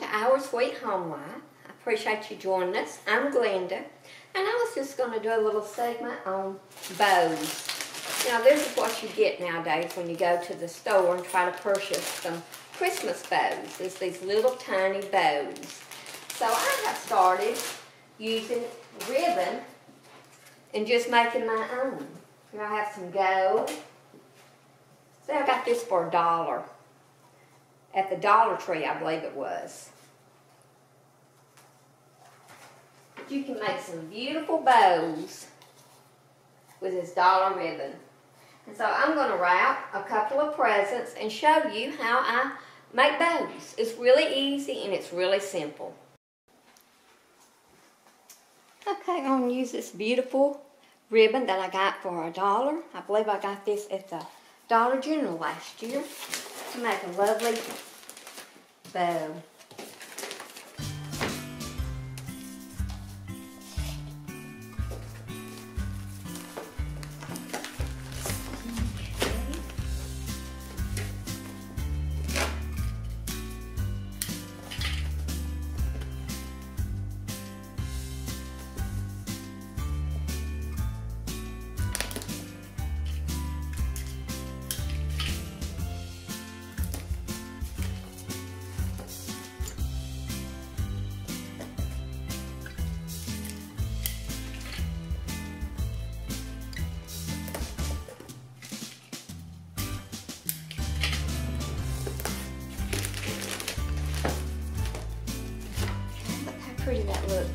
To Our Sweet Home Life. I appreciate you joining us. I'm Glenda, and I was just going to do a little segment on bows. Now, this is what you get nowadays when you go to the store and try to purchase some Christmas bows. It's these little tiny bows. So I have started using ribbon and just making my own. Here I have some gold. See, I got this for $1. At the Dollar Tree, I believe it was. But you can make some beautiful bows with this dollar ribbon. And so I'm going to wrap a couple of presents and show you how I make bows. It's really easy and it's really simple. Okay, I'm going to use this beautiful ribbon that I got for $1. I believe I got this at the Dollar General last year. To make a lovely bow. Pretty that looks.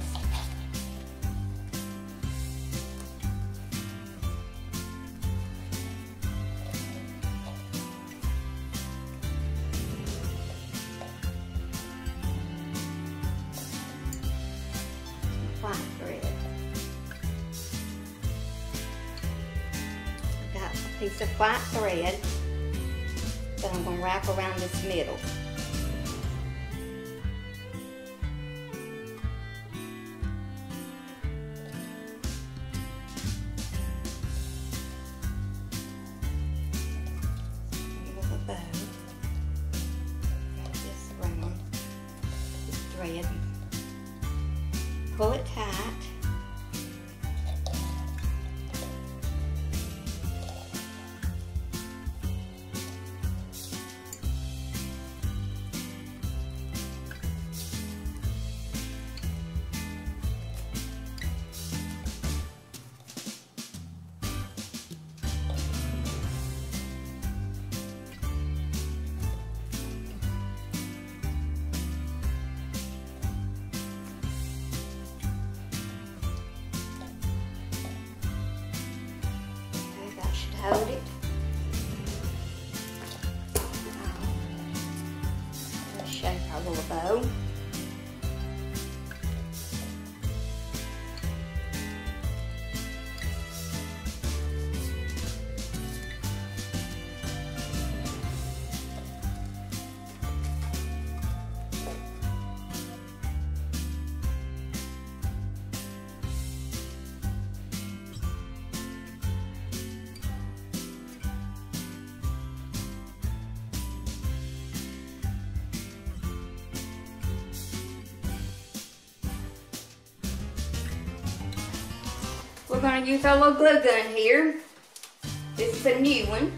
White thread. I've got a piece of white thread that I'm going to wrap around this middle. Pull it tight. Hold it. We'll shape our little bow. We're going to use our little glue gun here. This is a new one,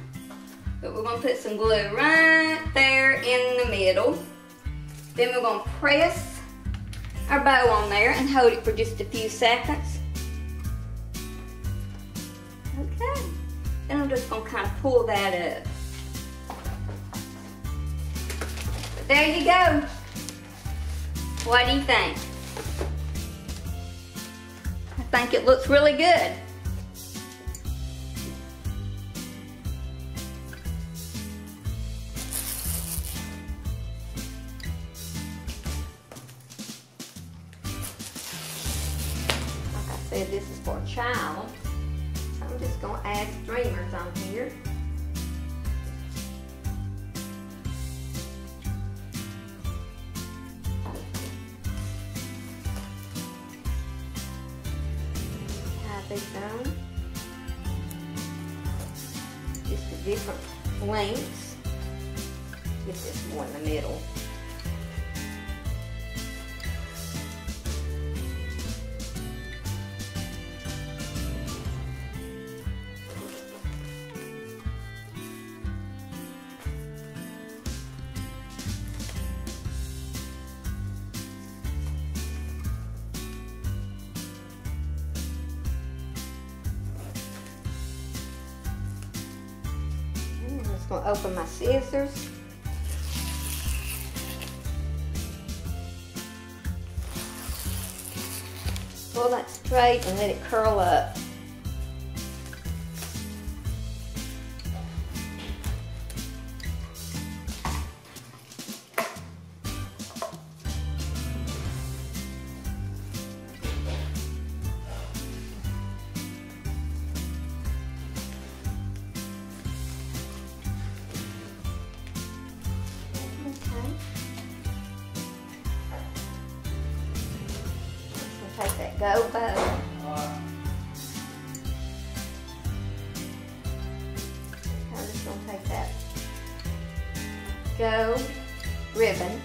but we're going to put some glue right there in the middle. Then we're going to press our bow on there and hold it for just a few seconds. Okay, then I'm just going to kind of pull that up. But there you go. What do you think? I think it looks really good. Like I said, this is for a child. So I'm just going to add streamers on here. Down. Just the different lengths. Get this more in the middle. gonna open my scissors. Pull that straight and let it curl up. Take that go button. I'm just going to take that go ribbon.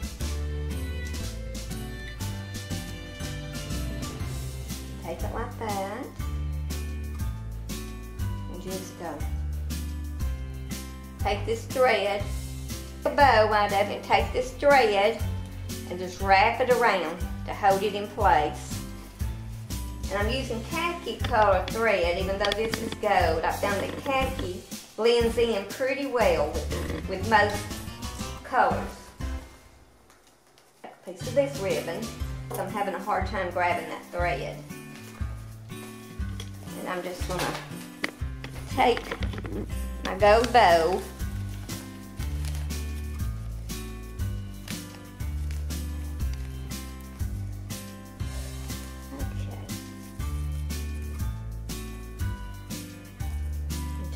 Take it like that. And just go. Take this thread, a bow out of it, take this thread and just wrap it around to hold it in place. And I'm using khaki color thread, even though this is gold. I found that khaki blends in pretty well with most colors. A piece of this ribbon, so I'm having a hard time grabbing that thread. And I'm just gonna take my gold bow.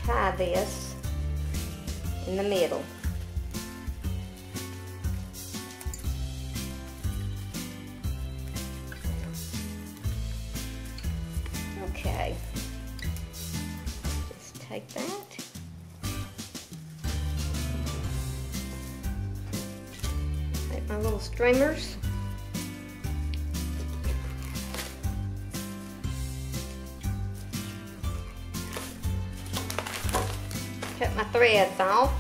Tie this in the middle. Okay, just take that. Take my little streamers. Cut my threads off.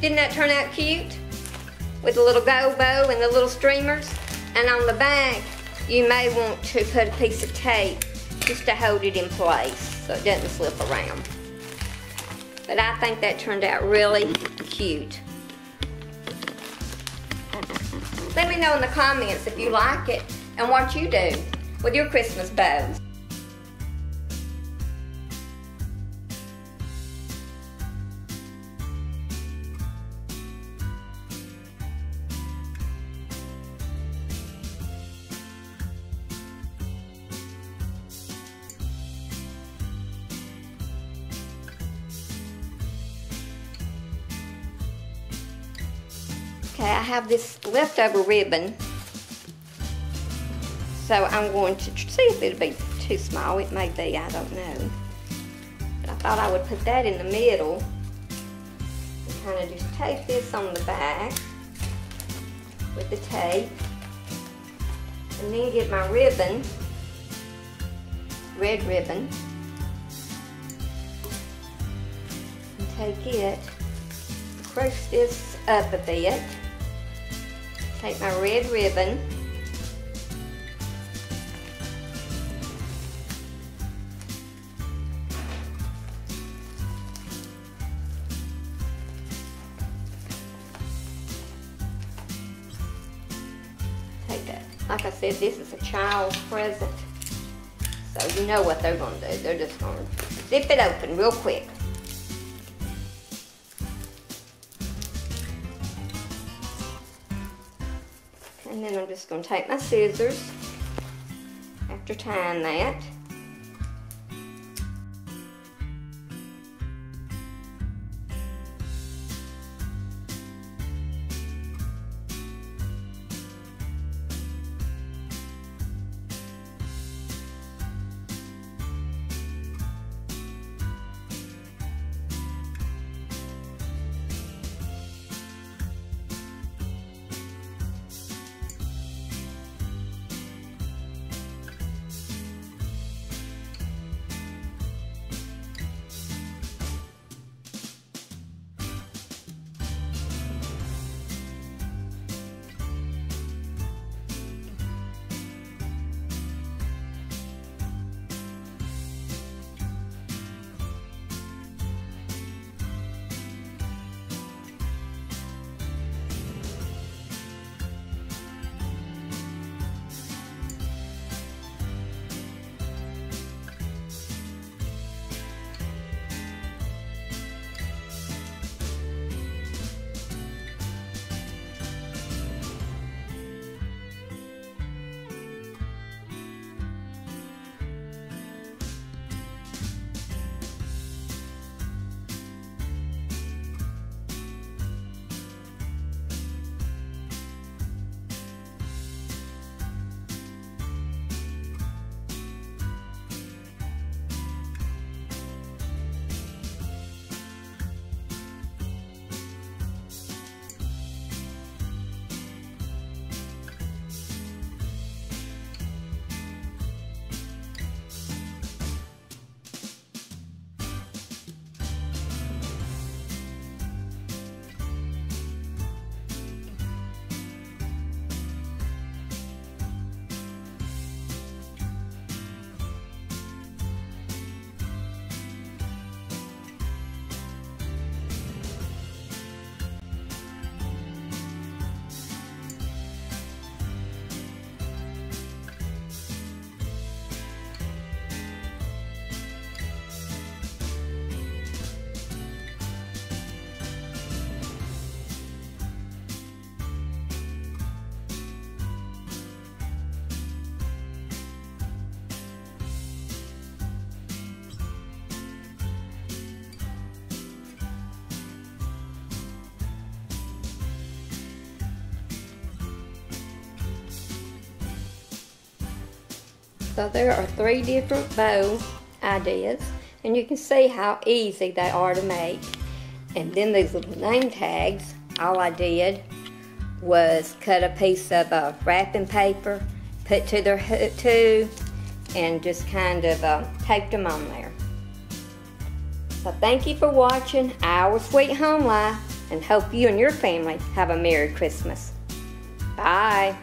Didn't that turn out cute? With the little gold bow and the little streamers. And on the back, you may want to put a piece of tape just to hold it in place so it doesn't slip around. But I think that turned out really cute. Let me know in the comments if you like it and what you do with your Christmas bows. Okay, I have this leftover ribbon. So I'm going to see if it'll be too small. It may be, I don't know. But I thought I would put that in the middle. And kind of just tape this on the back with the tape. And then get my ribbon, red ribbon. And take it, croosh this up a bit. Take my red ribbon. Like I said, this is a child's present, so you know what they're going to do. They're just going to zip it open real quick. And then I'm just going to take my scissors after tying that. So there are 3 different bow ideas, and you can see how easy they are to make. And then these little name tags, all I did was cut a piece of wrapping paper, put to their hook too, and just kind of taped them on there. So thank you for watching Our Sweet Home Life, and hope you and your family have a Merry Christmas. Bye.